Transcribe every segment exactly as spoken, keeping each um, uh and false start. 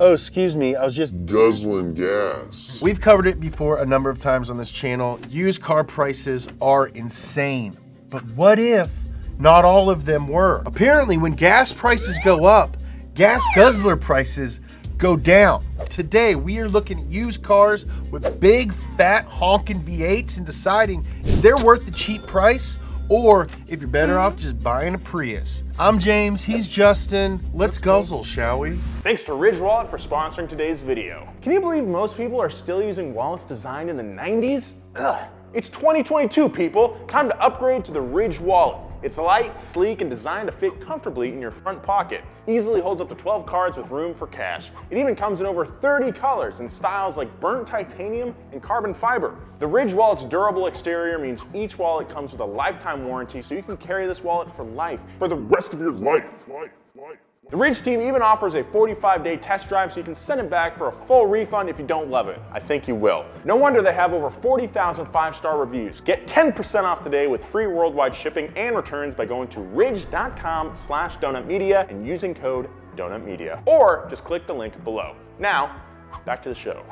Oh, excuse me, I was just guzzling gas. We've covered it before a number of times on this channel. Used car prices are insane, but what if not all of them were? Apparently, when gas prices go up, gas guzzler prices go down. Today, we are looking at used cars with big, fat, honking V eights and deciding if they're worth the cheap price or if you're better off just buying a Prius. I'm James, he's Justin. Let's guzzle, shall we? Thanks to Ridge Wallet for sponsoring today's video. Can you believe most people are still using wallets designed in the nineties? Ugh. It's twenty twenty-two, people. Time to upgrade to the Ridge Wallet. It's light, sleek, and designed to fit comfortably in your front pocket. Easily holds up to twelve cards with room for cash. It even comes in over thirty colors and styles like burnt titanium and carbon fiber. The Ridge Wallet's durable exterior means each wallet comes with a lifetime warranty, so you can carry this wallet for life, for the rest of your life. life, life. The Ridge team even offers a forty-five day test drive so you can send it back for a full refund if you don't love it. I think you will. No wonder they have over forty thousand five-star reviews. Get ten percent off today with free worldwide shipping and returns by going to ridge dot com slash donut media and using code donut media. Or just click the link below. Now, back to the show.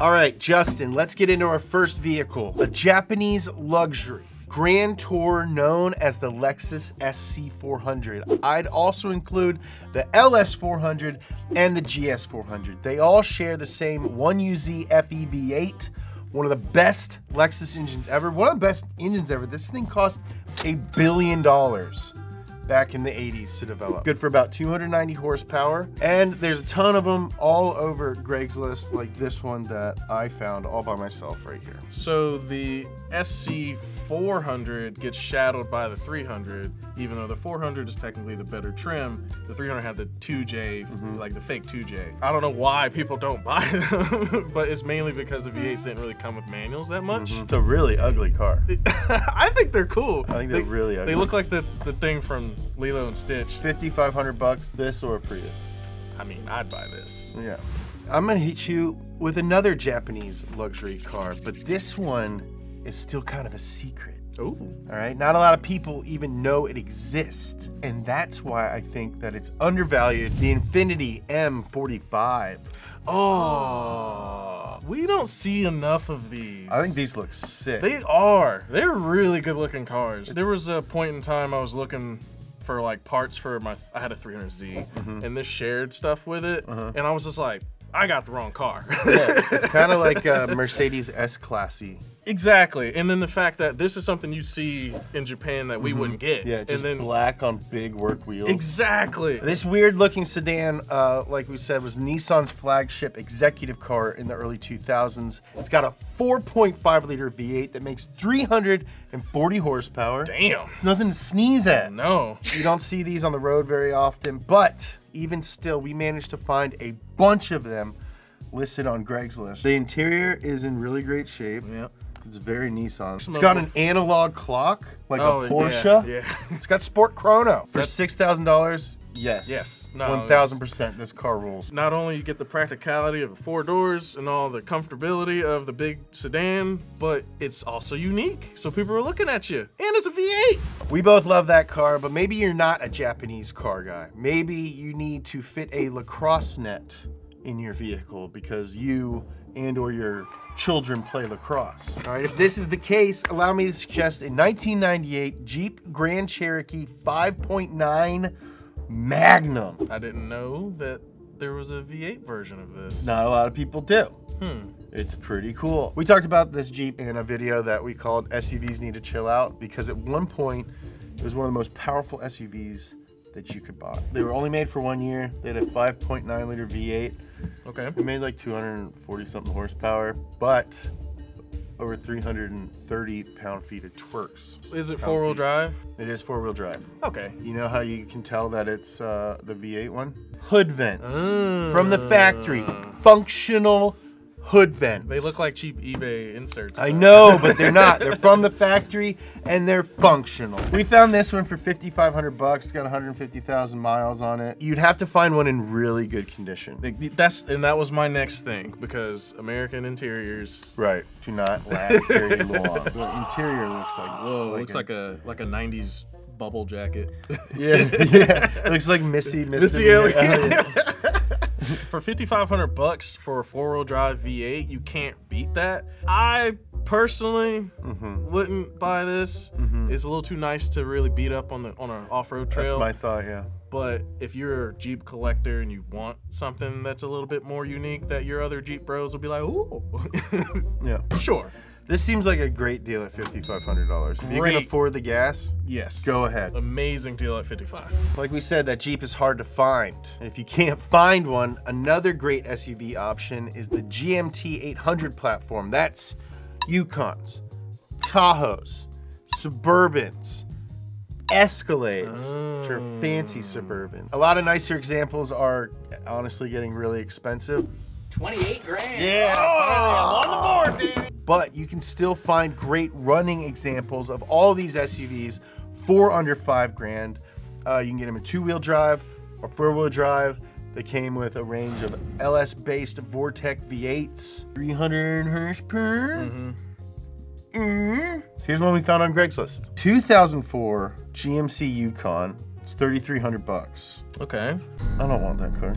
All right, Justin, let's get into our first vehicle, a Japanese luxury grand tour known as the Lexus S C four hundred. I'd also include the L S four hundred and the G S four hundred. They all share the same one U Z F E V eight, one of the best Lexus engines ever, one of the best engines ever. This thing cost a billion dollars back in the eighties to develop. Good for about two hundred ninety horsepower, and there's a ton of them all over Craigslist, like this one that I found all by myself right here. So the S C four hundred gets shadowed by the three hundred, even though the four hundred is technically the better trim. The three hundred had the two J, mm-hmm. like the fake two J. I don't know why people don't buy them, but it's mainly because the V eights didn't really come with manuals that much. Mm-hmm. It's a really ugly car. I think they're cool. I think they're they, really ugly. They look like the, the thing from Lilo and Stitch. fifty-five hundred bucks, this or a Prius? I mean, I'd buy this. Yeah. I'm gonna hit you with another Japanese luxury car, but this one is still kind of a secret. Ooh. All right, not a lot of people even know it exists, and that's why I think that it's undervalued. The Infiniti M forty-five. Oh, we don't see enough of these. I think these look sick. They are. They're really good looking cars. There was a point in time I was looking for like parts for my, I had a three hundred Z, mm-hmm. and this shared stuff with it, uh-huh. and I was just like, I got the wrong car. Yeah, it's kind of like a Mercedes S-Classy. Exactly, and then the fact that this is something you see in Japan that we mm-hmm. wouldn't get. Yeah, just and then, black on big work wheels. Exactly. This weird looking sedan, uh, like we said, was Nissan's flagship executive car in the early two thousands. It's got a four point five liter V eight that makes three hundred forty horsepower. Damn. It's nothing to sneeze at. No. You don't see these on the road very often, but even still, we managed to find a bunch of them listed on Craigslist. The interior is in really great shape. Yeah. It's very Nissan. It's got an analog clock, like oh, a Porsche. Yeah, yeah. It's got sport chrono. For six thousand dollars, yes. Yes. No, one thousand percent this car rules. Not only you get the practicality of the four doors and all the comfortability of the big sedan, but it's also unique. So people are looking at you. And it's a V eight. We both love that car, but maybe you're not a Japanese car guy. Maybe you need to fit a lacrosse net in your vehicle because you and or your children play lacrosse. All right, if this is the case, allow me to suggest a nineteen ninety-eight Jeep Grand Cherokee five point nine Magnum. I didn't know that there was a V eight version of this. Not a lot of people do. Hmm. It's pretty cool. We talked about this Jeep in a video that we called S U Vs Need to Chill Out because at one point, it was one of the most powerful S U Vs that you could buy. They were only made for one year. They had a five point nine liter V eight. Okay. They made like two hundred forty something horsepower, but over three hundred thirty pound-feet of twerks. Is it four-wheel drive? It is four-wheel drive. Okay. You know how you can tell that it's uh, the V eight one? Hood vents uh, from the factory, functional hood vents. They look like cheap eBay inserts. Though. I know, but they're not. They're from the factory and they're functional. We found this one for fifty-five hundred bucks. It's got one hundred fifty thousand miles on it. You'd have to find one in really good condition. That's and that was my next thing because American interiors right do not last very long. The interior looks like whoa, like looks a, like a like a nineties bubble jacket. Yeah, yeah. Looks like Missy, Missy. For fifty-five hundred bucks for a four-wheel drive V eight, you can't beat that. I personally mm-hmm. wouldn't buy this. Mm-hmm. It's a little too nice to really beat up on the on an off-road trail. That's my thought, yeah. But if you're a Jeep collector and you want something that's a little bit more unique that your other Jeep bros will be like, ooh. Yeah. Sure. This seems like a great deal at fifty-five hundred dollars. If you can afford the gas, yes, go ahead. Amazing deal at fifty-five. Like we said, that Jeep is hard to find. And if you can't find one, another great S U V option is the G M T eight hundred platform. That's Yukons, Tahoes, Suburbans, Escalades, oh. which are fancy Suburban. A lot of nicer examples are honestly getting really expensive. twenty-eight grand. Yeah, oh, I'm on the board, dude. But you can still find great running examples of all these S U Vs for under five grand. Uh, you can get them in two-wheel drive or four-wheel drive. They came with a range of L S-based Vortec V eights, three hundred horsepower. Mm-hmm. Mm-hmm. So here's one we found on Craigslist: two thousand four G M C Yukon. It's thirty-three hundred bucks. Okay. I don't want that car.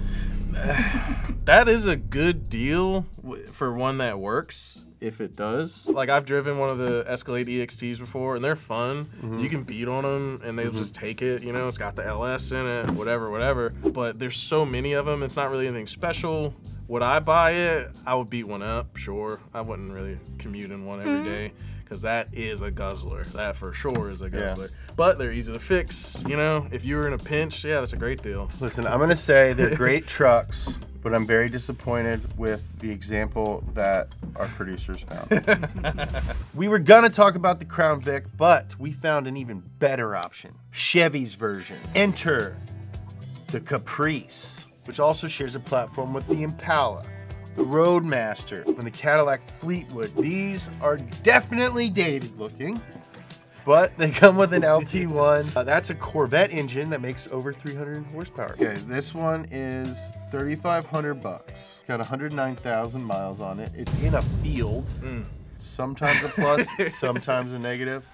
That is a good deal for one that works, if it does. Like, I've driven one of the Escalade E X Ts before, and they're fun. Mm-hmm. You can beat on them, and they'll mm-hmm. just take it. You know, it's got the L S in it, whatever, whatever. But there's so many of them, it's not really anything special. Would I buy it? I would beat one up, sure. I wouldn't really commute in one every day, because that is a guzzler. That for sure is a guzzler. Yeah. But they're easy to fix, you know? If you were in a pinch, yeah, that's a great deal. Listen, I'm gonna say they're great trucks, but I'm very disappointed with the example that our producers found. We were gonna talk about the Crown Vic, but we found an even better option. Chevy's version. Enter the Caprice, which also shares a platform with the Impala, the Roadmaster, and the Cadillac Fleetwood. These are definitely dated looking, but they come with an L T one. Uh, that's a Corvette engine that makes over three hundred horsepower. Okay, this one is thirty-five hundred bucks. Got one hundred nine thousand miles on it. It's in a field. Mm. Sometimes a plus, sometimes a negative.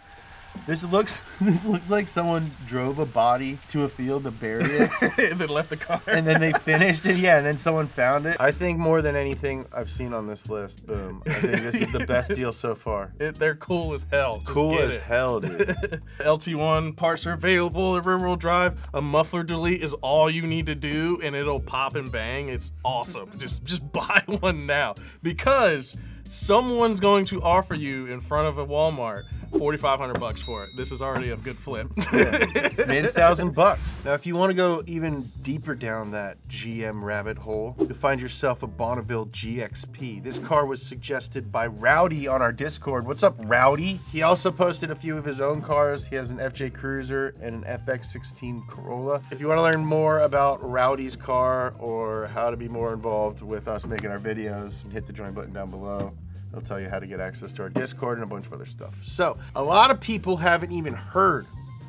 This looks this looks like someone drove a body to a field to bury it. And then left the car. And then they finished it, yeah, and then someone found it. I think more than anything I've seen on this list, boom. I think this is the best deal so far. It, they're cool as hell. Just cool as it. hell, dude. L T one parts are available at rear-wheel drive. A muffler delete is all you need to do, and it'll pop and bang. It's awesome. Just, just buy one now, because someone's going to offer you in front of a Walmart forty-five hundred bucks for it. This is already a good flip. Yeah. Made a thousand bucks. Now, if you want to go even deeper down that G M rabbit hole, you'll find yourself a Bonneville G X P. This car was suggested by Rowdy on our Discord. What's up, Rowdy? He also posted a few of his own cars. He has an F J Cruiser and an F X sixteen Corolla. If you want to learn more about Rowdy's car or how to be more involved with us making our videos, hit the join button down below. They'll tell you how to get access to our Discord and a bunch of other stuff. So, a lot of people haven't even heard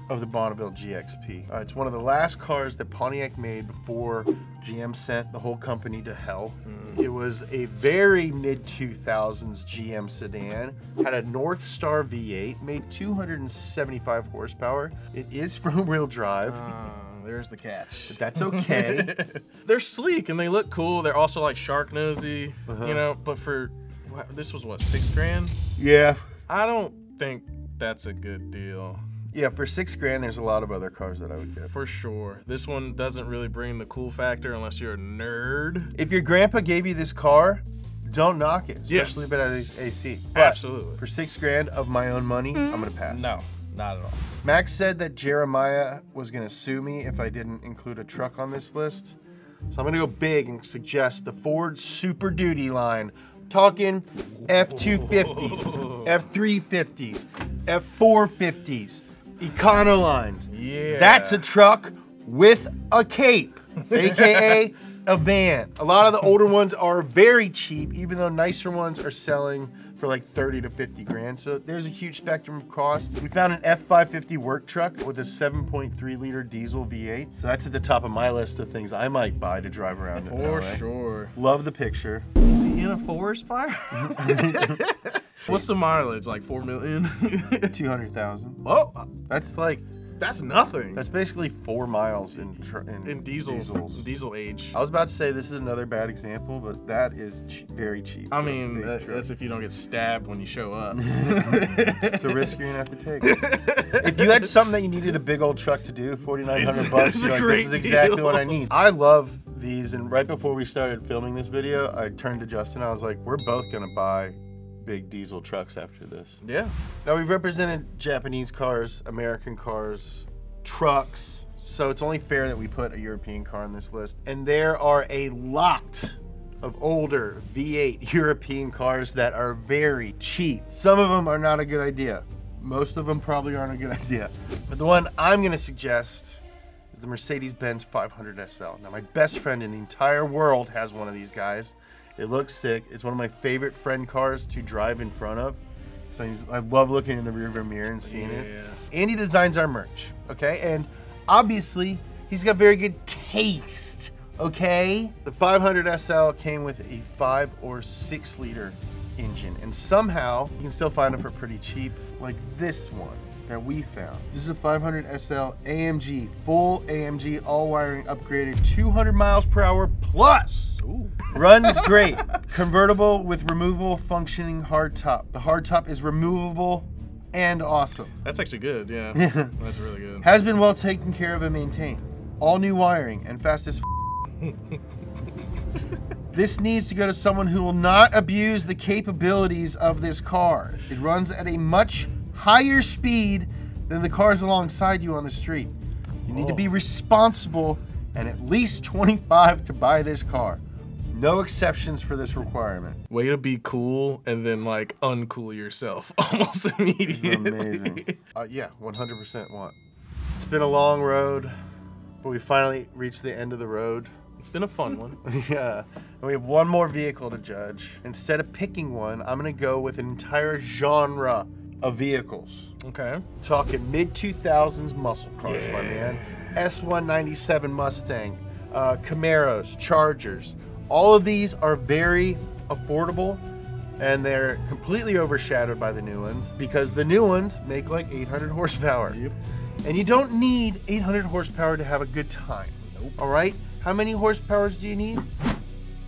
of the Bonneville G X P. Uh, it's one of the last cars that Pontiac made before G M sent the whole company to hell. Mm. It was a very mid two thousands G M sedan, had a Northstar V eight, made two hundred seventy-five horsepower. It is front-wheel drive. Uh. There's the catch. But that's okay. They're sleek and they look cool. They're also like shark nosy, uh-huh. you know, but for, this was what, six grand? Yeah. I don't think that's a good deal. Yeah, for six grand, there's a lot of other cars that I would get. For sure. This one doesn't really bring the cool factor unless you're a nerd. If your grandpa gave you this car, don't knock it, especially if it has A C. But absolutely. For six grand of my own money, I'm gonna pass. No. Not at all. Max said that Jeremiah was gonna sue me if I didn't include a truck on this list. So I'm gonna go big and suggest the Ford Super Duty line. Talking F two fifties, F three fifties, F four fifties, Econolines. Yeah. That's a truck with a cape, A K A a van. A lot of the older ones are very cheap, even though nicer ones are selling for like thirty to fifty grand. So there's a huge spectrum of cost. We found an F five fifty work truck with a seven point three liter diesel V eight. So that's at the top of my list of things I might buy to drive around in L A. For sure. Love the picture. Is he in a forest fire? What's the mileage, like four million? two hundred thousand. Oh, that's like That's nothing. That's basically four miles in in, in diesel diesels. diesel age. I was about to say this is another bad example, but that is che very cheap. I mean, that, that's if you don't get stabbed when you show up. It's a risk you're gonna have to take. If you had something that you needed a big old truck to do, forty-nine hundred bucks. This, like, this is exactly deal. what I need. I love these, and right before we started filming this video, I turned to Justin. I was like, we're both gonna buy big diesel trucks after this. Yeah. Now we've represented Japanese cars, American cars, trucks, so it's only fair that we put a European car on this list. And there are a lot of older V eight European cars that are very cheap. Some of them are not a good idea. Most of them probably aren't a good idea. But the one I'm gonna suggest is the Mercedes-Benz five hundred S L. Now my best friend in the entire world has one of these guys. It looks sick. It's one of my favorite friend cars to drive in front of. So I love looking in the rearview mirror and seeing yeah. it. And he designs our merch, okay? And obviously, he's got very good taste, okay? The five hundred S L came with a five or six liter engine, and somehow you can still find them for pretty cheap, like this one that we found. This is a five hundred S L A M G, full A M G, all wiring upgraded, two hundred miles per hour plus. Ooh. Runs great. Convertible with removable functioning hardtop. The hardtop is removable and awesome. That's actually good, yeah. yeah. That's really good. Has been well taken care of and maintained. All new wiring and fast as f This needs to go to someone who will not abuse the capabilities of this car. It runs at a much higher speed than the cars alongside you on the street. You need oh. to be responsible and at least twenty-five to buy this car. No exceptions for this requirement. Way to be cool and then like uncool yourself almost immediately. Amazing. uh, yeah, one hundred percent want. It's been a long road, but we finally reached the end of the road. It's been a fun one. Yeah, and we have one more vehicle to judge. Instead of picking one, I'm gonna go with an entire genre of vehicles. Okay. Talking mid two thousands muscle cars, yeah. my man. S one ninety-seven Mustang, uh, Camaros, Chargers. All of these are very affordable and they're completely overshadowed by the new ones because the new ones make like eight hundred horsepower. Yep. And you don't need eight hundred horsepower to have a good time. Nope. All right, how many horsepowers do you need?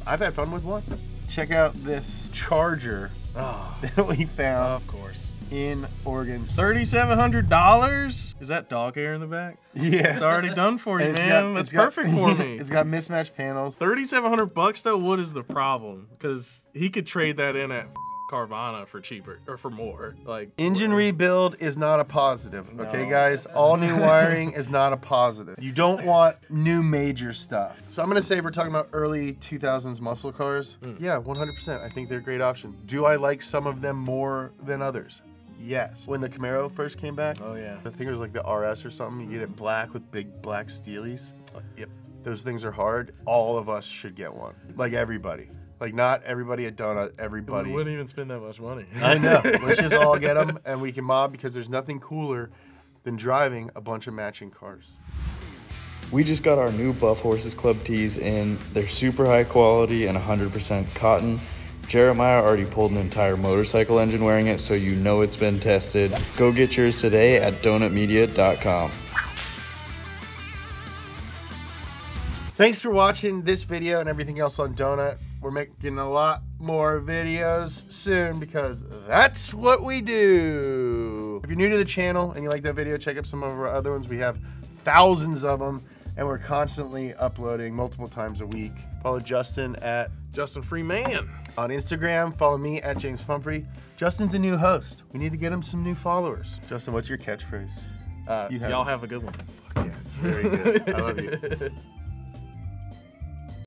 I've had fun with one. Check out this Charger oh, that we found. Of course. In Oregon. thirty-seven hundred dollars? Is that dog hair in the back? Yeah. It's already done for you, man. Got, That's perfect got, for me. It's got mismatched panels. thirty-seven hundred bucks though, what is the problem? Because he could trade that in at Carvana for cheaper, or for more. Like engine rebuild is not a positive, no. okay guys? All new wiring is not a positive. You don't want new major stuff. So I'm gonna say if we're talking about early two thousands muscle cars, mm. yeah, one hundred percent, I think they're a great option. Do I like some of them more than others? Yes. When the Camaro first came back, oh yeah, I think it was like the R S or something. You get it black with big black steelies. Oh, yep. Those things are hard. All of us should get one. Like everybody. Like not everybody at Donut. Everybody. We wouldn't even spend that much money. I know. Let's just all get them, and we can mob because there's nothing cooler than driving a bunch of matching cars. We just got our new Buff Horses Club tees in. They're super high quality and one hundred percent cotton. Jeremiah already pulled an entire motorcycle engine wearing it, so you know it's been tested. Go get yours today at donut media dot com. Thanks for watching this video and everything else on Donut. We're making a lot more videos soon because that's what we do. If you're new to the channel and you like that video, check out some of our other ones. We have thousands of them, and we're constantly uploading multiple times a week. Follow Justin at Justin Freeman. On Instagram, follow me at James Pumphrey. Justin's a new host. We need to get him some new followers. Justin, what's your catchphrase? Uh, Y'all have, have a good one. Fuck yeah, it's very good. I love you.